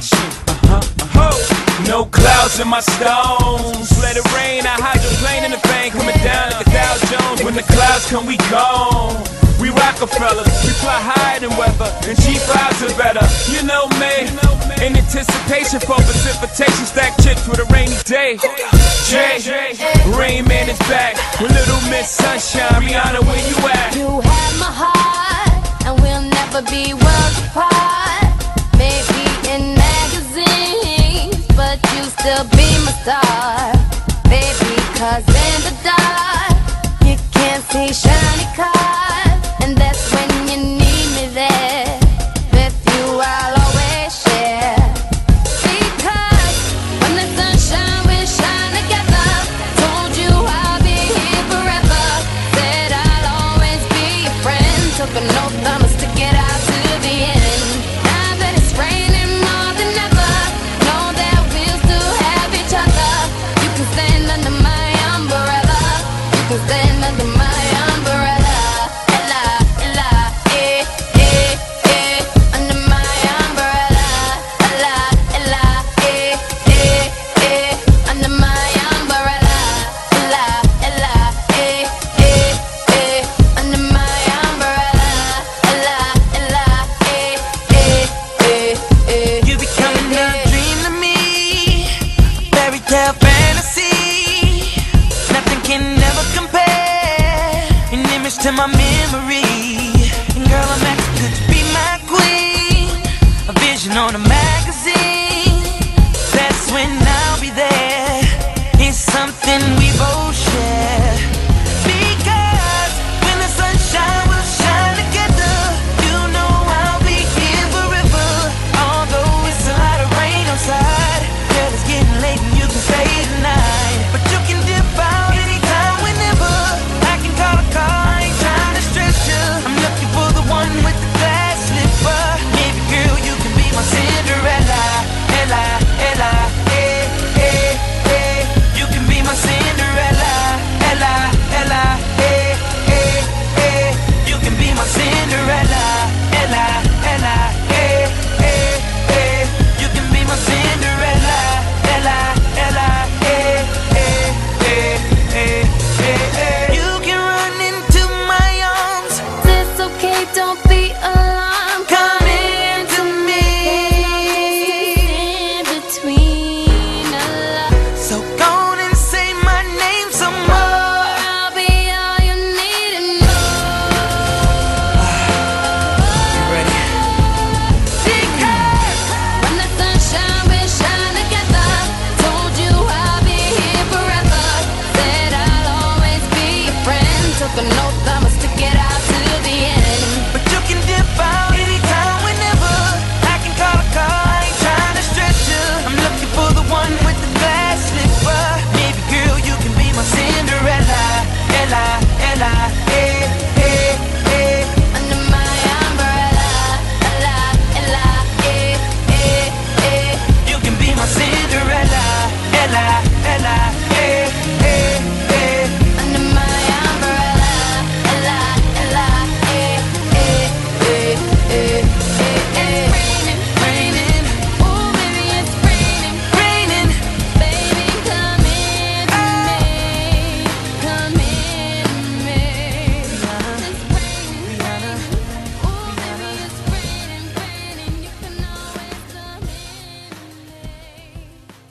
action. No clouds in my stones. Let it rain, I hydroplane in the bank. Coming down like a Dow Jones. When the clouds come, we gone. We Rocafella, we fly higher than weather, and G5s are better. You know me, in anticipation for precipitation, stack chips with a rainy day. Jay, Rain Man is back with Little Miss Sunshine. Rihanna, where you at? You have my heart, and we'll never be worlds apart. Maybe in magazines, but you still be my star. Baby, 'cause in the dark, you can't see shiny cars. To my memory, and girl, I'm asking to be my queen, a vision on a map.